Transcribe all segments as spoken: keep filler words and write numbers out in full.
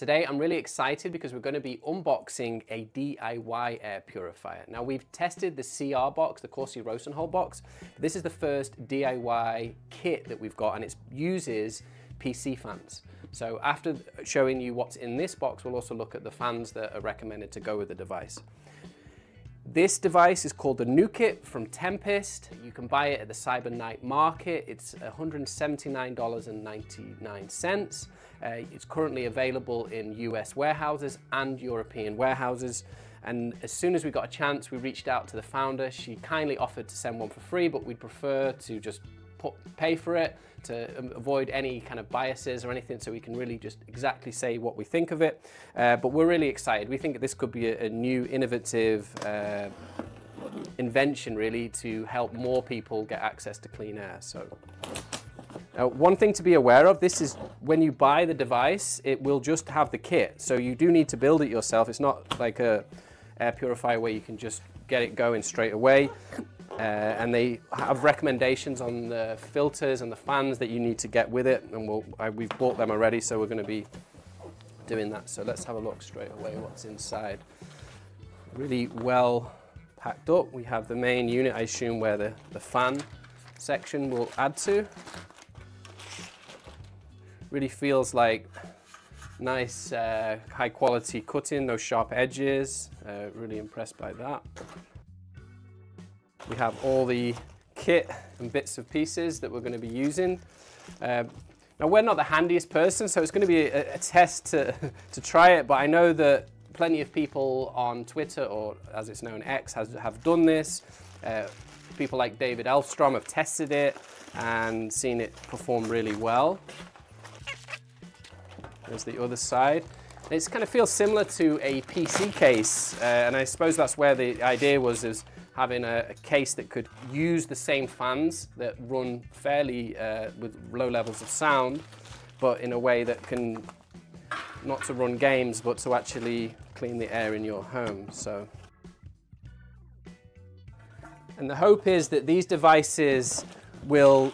Today I'm really excited because we're going to be unboxing a D I Y air purifier. Now we've tested the C R box, the Corsi-Rosenthal box. This is the first D I Y kit that we've got and it uses P C fans. So after showing you what's in this box, we'll also look at the fans that are recommended to go with the device. This device is called the Nukit from Tempest. You can buy it at the Cyber Night Market. It's one hundred seventy-nine dollars and ninety-nine cents. Uh, it's currently available in U S warehouses and European warehouses. And as soon as we got a chance, we reached out to the founder. She kindly offered to send one for free, but we'd prefer to just put, pay for it to avoid any kind of biases or anything, so we can really just exactly say what we think of it. Uh, but we're really excited. We think that this could be a, a new innovative uh, invention really to help more people get access to clean air. So now, one thing to be aware of, this is when you buy the device, it will just have the kit. So you do need to build it yourself. It's not like a air purifier where you can just get it going straight away. Uh, and they have recommendations on the filters and the fans that you need to get with it, and we'll, I, we've bought them already, so we're going to be doing that. So let's have a look straight away what's inside. Really well packed up. We have the main unit, I assume, where the, the fan section will add to. Really feels like nice uh, high quality cutting, no sharp edges, uh, really impressed by that. We have all the kit and bits of pieces that we're going to be using. Uh, now we're not the handiest person, so it's going to be a, a test to, to try it, but I know that plenty of people on Twitter, or as it's known, X, has, have done this. Uh, people like David Elfstrom have tested it and seen it perform really well. There's the other side. It kind of feels similar to a P C case, uh, and I suppose that's where the idea was, is having a, a case that could use the same fans that run fairly uh, with low levels of sound, but in a way that can, not to run games, but to actually clean the air in your home. So, and the hope is that these devices will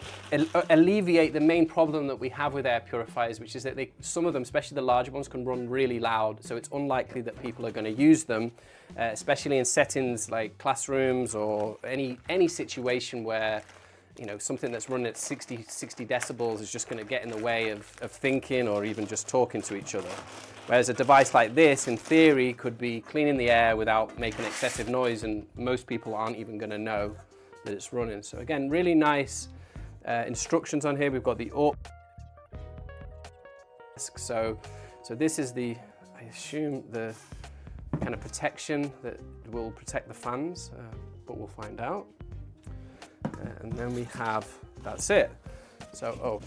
alleviate the main problem that we have with air purifiers, which is that they, some of them, especially the larger ones, can run really loud, so it's unlikely that people are going to use them, uh, especially in settings like classrooms or any any situation where, you know, something that's running at sixty, sixty decibels is just going to get in the way of, of thinking or even just talking to each other. Whereas a device like this, in theory, could be cleaning the air without making excessive noise, and most people aren't even going to know that it's running. So again, really nice uh, instructions on here. We've got the up. So, so this is the, I assume, the kind of protection that will protect the fans, uh, but we'll find out. Uh, and then we have, that's it. So, oh,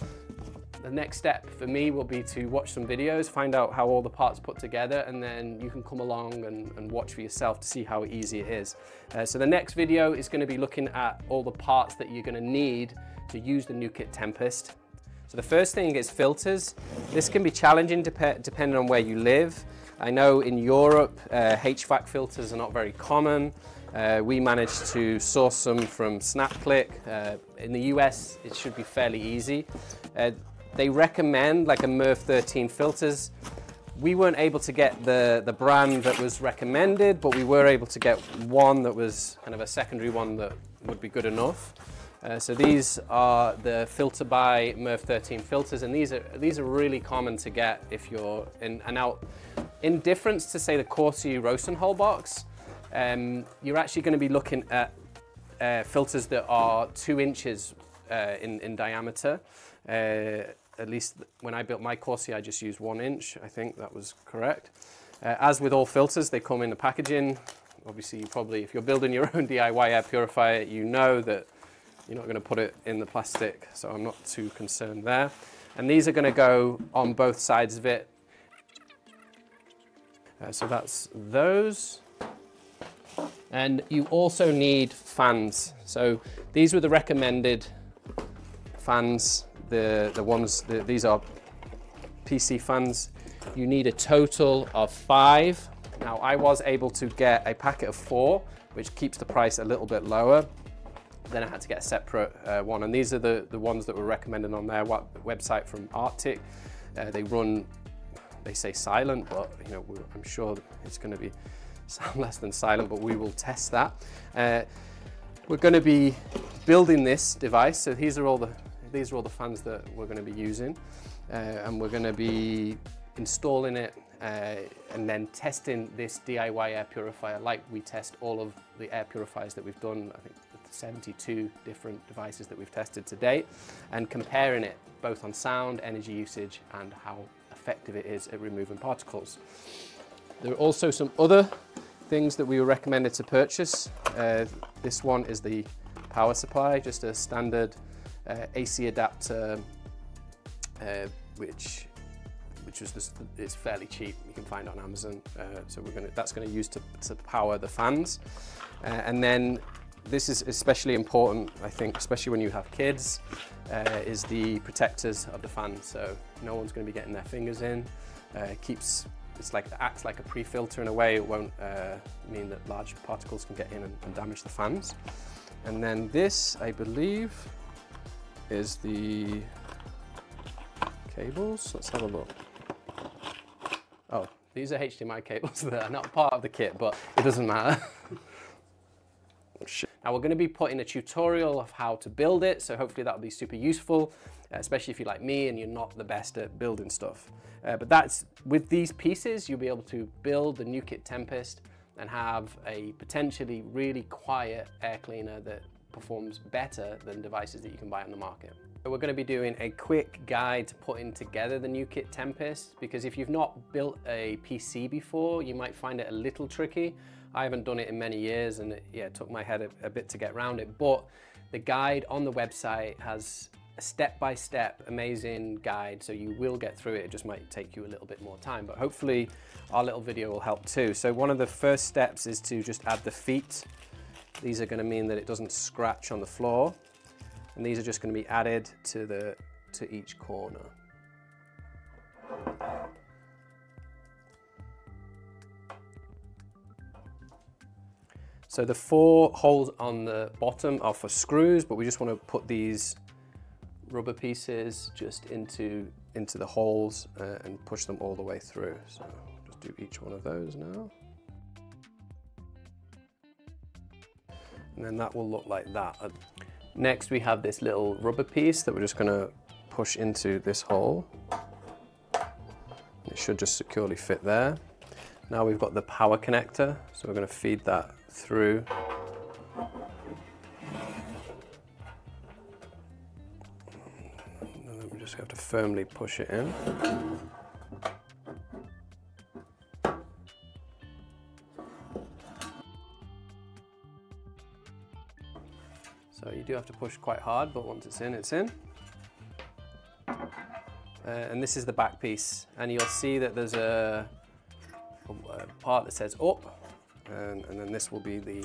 the next step for me will be to watch some videos, find out how all the parts put together, and then you can come along and, and watch for yourself to see how easy it is. Uh, so the next video is going to be looking at all the parts that you're going to need to use the Nukit Tempest. So the first thing is filters. This can be challenging dep depending on where you live. I know in Europe uh, H V A C filters are not very common. Uh, we managed to source some from SnapClick. Uh, in the U S it should be fairly easy. Uh, They recommend like a MERV thirteen filters. We weren't able to get the, the brand that was recommended, but we were able to get one that was kind of a secondary one that would be good enough. Uh, so these are the Filter by MERV thirteen filters, and these are, these are really common to get if you're in and out. In difference to, say, the Corsi-Rosenthal box, um, you're actually going to be looking at uh, filters that are two inches uh, in, in diameter. Uh, at least when I built my Corsi, I just used one inch. I think that was correct. Uh, as with all filters, they come in the packaging. Obviously, you probably, if you're building your own D I Y air purifier, you know that you're not going to put it in the plastic, so I'm not too concerned there. And these are going to go on both sides of it. Uh, so that's those. And you also need fans. So these were the recommended fans. The, the ones, the, these are P C fans. You need a total of five. Now I was able to get a packet of four, which keeps the price a little bit lower. Then I had to get a separate uh, one. And these are the, the ones that were recommended on their website from Arctic. Uh, they run they say silent, but you know, we're, I'm sure it's going to be sound less than silent, but we will test that. Uh, we're going to be building this device. So these are all the these are all the fans that we're going to be using, uh, and we're going to be installing it uh, and then testing this D I Y air purifier like we test all of the air purifiers that we've done. I think seventy-two different devices that we've tested to date, and comparing it both on sound, energy usage, and how effective it is at removing particles. There are also some other things that we were recommended to purchase. Uh, this one is the power supply, just a standard uh, A C adapter, uh, which which is just, it's fairly cheap. You can find it on Amazon. Uh, so we're gonna that's gonna use to to power the fans, uh, and then. This is especially important, I think, especially when you have kids, uh, is the protectors of the fan. So no one's going to be getting their fingers in. Uh, it keeps, it's like, it acts like a pre-filter in a way. It won't uh, mean that large particles can get in and, and damage the fans. And then this, I believe, is the cables. Let's have a look. Oh, these are H D M I cables that are not part of the kit, but it doesn't matter. Now we're going to be putting a tutorial of how to build it, so hopefully that'll be super useful, especially if you're like me and you're not the best at building stuff. Uh, but that's, with these pieces, you'll be able to build the Nukit Tempest and have a potentially really quiet air cleaner that performs better than devices that you can buy on the market. So we're going to be doing a quick guide to putting together the Nukit Tempest, because if you've not built a P C before, you might find it a little tricky. I haven't done it in many years, and it, yeah, it took my head a, a bit to get around it, but the guide on the website has a step-by-step amazing guide, so you will get through it. It just might take you a little bit more time, but hopefully our little video will help too. So one of the first steps is to just add the feet. These are going to mean that it doesn't scratch on the floor, and these are just going to be added to, the, to each corner. So the four holes on the bottom are for screws, but we just want to put these rubber pieces just into, into the holes uh, and push them all the way through. So just do each one of those now. And then that will look like that. Next, we have this little rubber piece that we're just going to push into this hole. It should just securely fit there. Now we've got the power connector, so we're going to feed that through. And then we just have to firmly push it in. So you do have to push quite hard, but once it's in, it's in. Uh, and this is the back piece, and you'll see that there's a part that says up, and, and then this will be the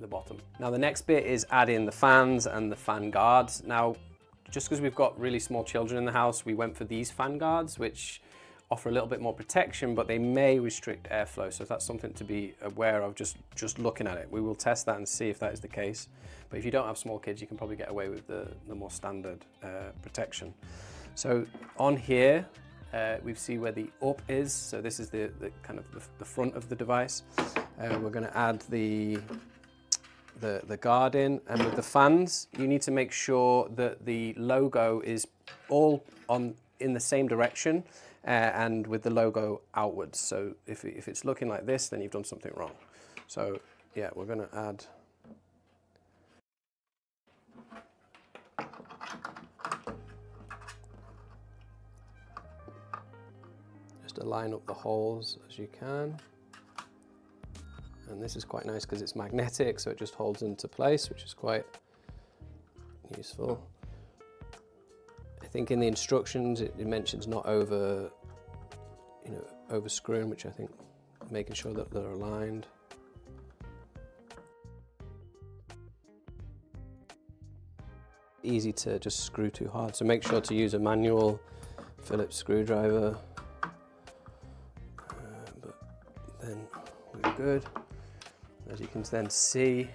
the bottom. Now the next bit is adding the fans and the fan guards. Now just because we've got really small children in the house, we went for these fan guards, which offer a little bit more protection, but they may restrict airflow, so that's something to be aware of just just looking at it. We will test that and see if that is the case, but if you don't have small kids, you can probably get away with the, the more standard uh, protection. So on here, Uh, we see where the up is, so this is the, the kind of the, the front of the device. Uh, we're going to add the, the the guard in, and with the fans, you need to make sure that the logo is all on in the same direction, uh, and with the logo outwards. So if if it's looking like this, then you've done something wrong. So yeah, we're going to add. To line up the holes as you can, and this is quite nice because it's magnetic, so it just holds into place, which is quite useful. I think in the instructions it, it mentions not over, you know, over screwing, which I think making sure that they're aligned. Easy to just screw too hard, so make sure to use a manual Phillips screwdriver. Good. As you can then see,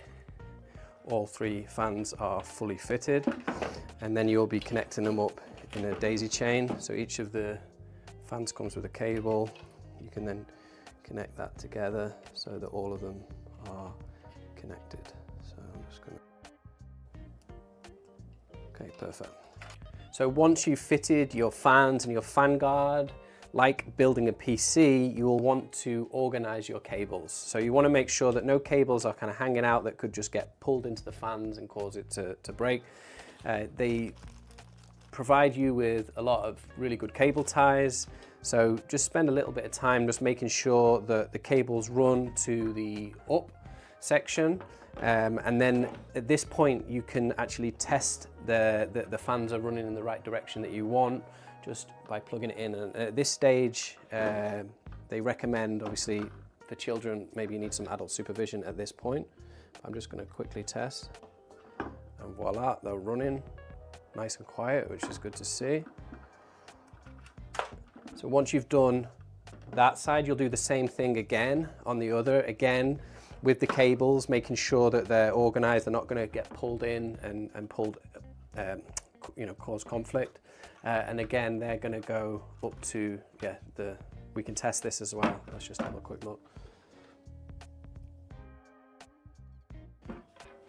all three fans are fully fitted, and then you'll be connecting them up in a daisy chain. So each of the fans comes with a cable. You can then connect that together so that all of them are connected. So I'm just going to, okay, perfect. So once you've fitted your fans and your fan guard, like building a P C, you will want to organize your cables. So you want to make sure that no cables are kind of hanging out that could just get pulled into the fans and cause it to, to break. Uh, they provide you with a lot of really good cable ties. So just spend a little bit of time just making sure that the cables run to the up section. Um, and then at this point, you can actually test the, the, the fans are running in the right direction that you want, just by plugging it in. And at this stage, uh, they recommend, obviously, for children, maybe you need some adult supervision at this point. I'm just gonna quickly test. And voila, they're running nice and quiet, which is good to see. So once you've done that side, you'll do the same thing again on the other, again, with the cables, making sure that they're organized, they're not gonna get pulled in and, and pulled, um, you know, cause conflict. Uh, and again, they're going to go up to, yeah, the, we can test this as well. Let's just have a quick look.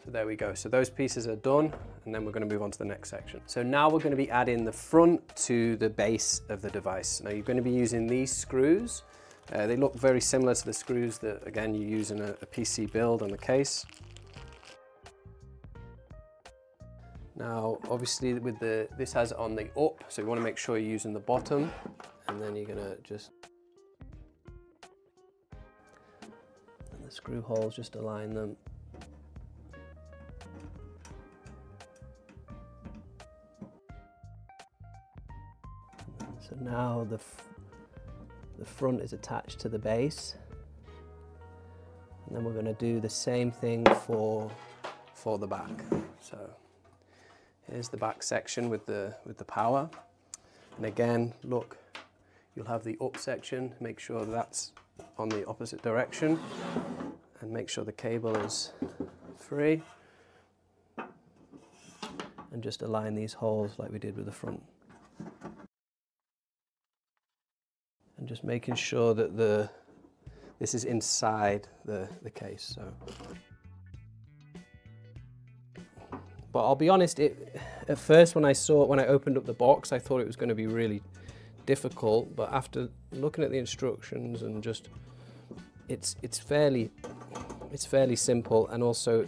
So there we go. So those pieces are done, and then we're going to move on to the next section. So now we're going to be adding the front to the base of the device. Now you're going to be using these screws. Uh, they look very similar to the screws that, again, you use in a, a P C build on the case. Now, obviously, with the this has it on the up, so you want to make sure you're using the bottom, and then you're gonna just, and the screw holes, just align them. So now the f the front is attached to the base, and then we're gonna do the same thing for for the back. So. Here's the back section with the with the power, and again, look, you'll have the up section. Make sure that's on the opposite direction, and make sure the cable is free, and just align these holes like we did with the front, and just making sure that the this is inside the the case. So. But I'll be honest, it, at first when I saw it, when I opened up the box, I thought it was going to be really difficult. But after looking at the instructions and just, it's it's fairly it's fairly simple, and also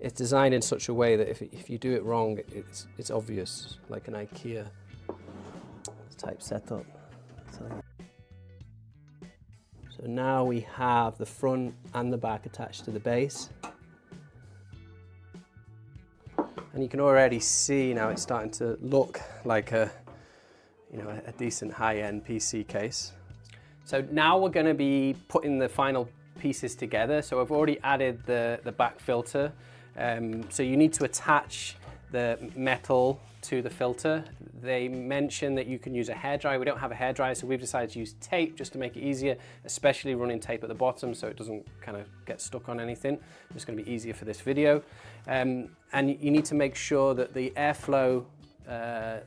it's designed in such a way that if if you do it wrong, it's it's obvious, like an IKEA type setup. So, so now we have the front and the back attached to the base. And you can already see now it's starting to look like a, you know, a decent high-end P C case. So now we're going to be putting the final pieces together. So I've already added the, the back filter. Um, so you need to attach the metal to the filter. They mention that you can use a hairdryer. We don't have a hairdryer, so we've decided to use tape just to make it easier, especially running tape at the bottom so it doesn't kind of get stuck on anything. It's going to be easier for this video. Um, and you need to make sure that the airflow uh,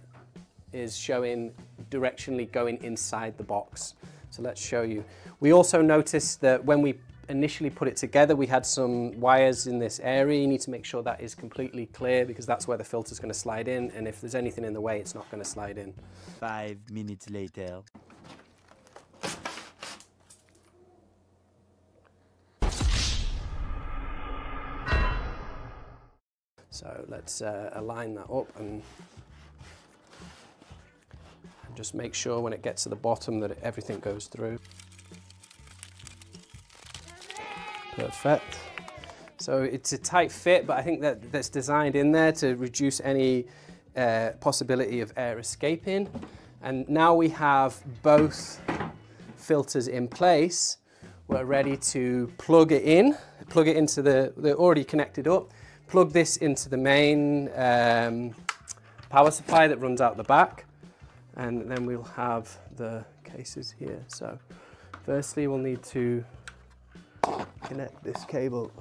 is showing directionally going inside the box. So let's show you. We also noticed that when we initially put it together, we had some wires in this area. You need to make sure that is completely clear, because that's where the filter is going to slide in, and if there's anything in the way, it's not going to slide in. Five minutes later. So let's uh, align that up and just make sure when it gets to the bottom that everything goes through. Perfect. So it's a tight fit, but I think that that's designed in there to reduce any uh, possibility of air escaping. And now we have both filters in place. We're ready to plug it in, plug it into the, they're already connected up, plug this into the main um, power supply that runs out the back. And then we'll have the cases here. So firstly, we'll need to connect this cable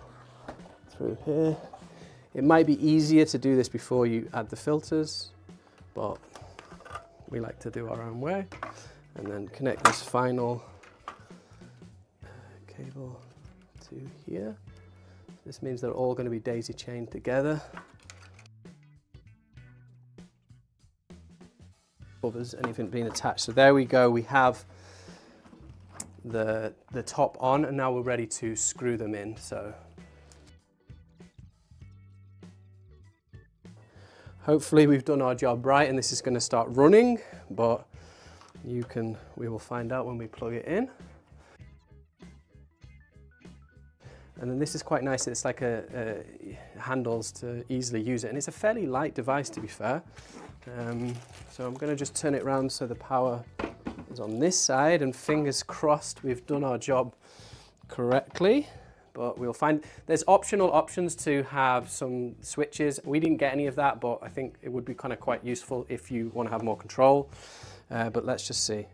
through here. It might be easier to do this before you add the filters, but we like to do our own way. and then connect this final cable to here. This means they're all going to be daisy chained together. Covers anything being attached. So there we go, we have the, the top on, and now we're ready to screw them in. So hopefully we've done our job right and this is going to start running, but you can, we will find out when we plug it in. And then this is quite nice, it's like a, a handles to easily use it, and it's a fairly light device to be fair. Um, so I'm going to just turn it around so the power is on this side, and fingers crossed we've done our job correctly. But we'll find, there's optional options to have some switches. We didn't get any of that, but I think it would be kind of quite useful if you want to have more control. Uh, but let's just see.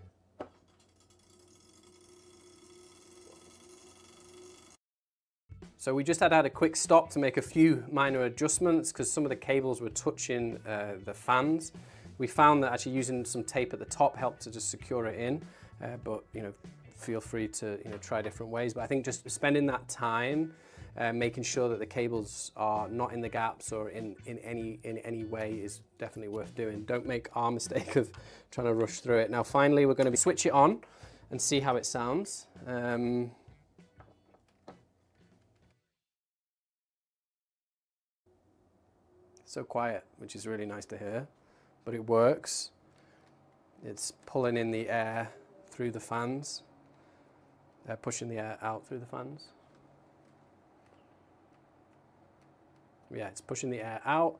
So we just had had a quick stop to make a few minor adjustments because some of the cables were touching uh, the fans. We found that actually using some tape at the top helped to just secure it in, uh, but you know, feel free to you know try different ways. But I think just spending that time, uh, making sure that the cables are not in the gaps or in in any in any way is definitely worth doing. Don't make our mistake of trying to rush through it. Now finally, we're going to switch it on and see how it sounds. Um, So quiet, which is really nice to hear, but it works. It's pulling in the air through the fans. They're pushing the air out through the fans. Yeah, it's pushing the air out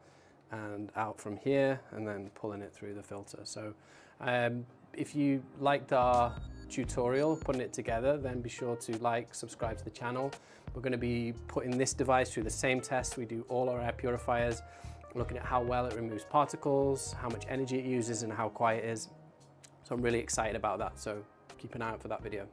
and out from here and then pulling it through the filter. So um, if you liked our tutorial, putting it together, then be sure to like, subscribe to the channel. We're going to be putting this device through the same test. We do all our air purifiers, looking at how well it removes particles, how much energy it uses, and how quiet it is. So I'm really excited about that, so keep an eye out for that video.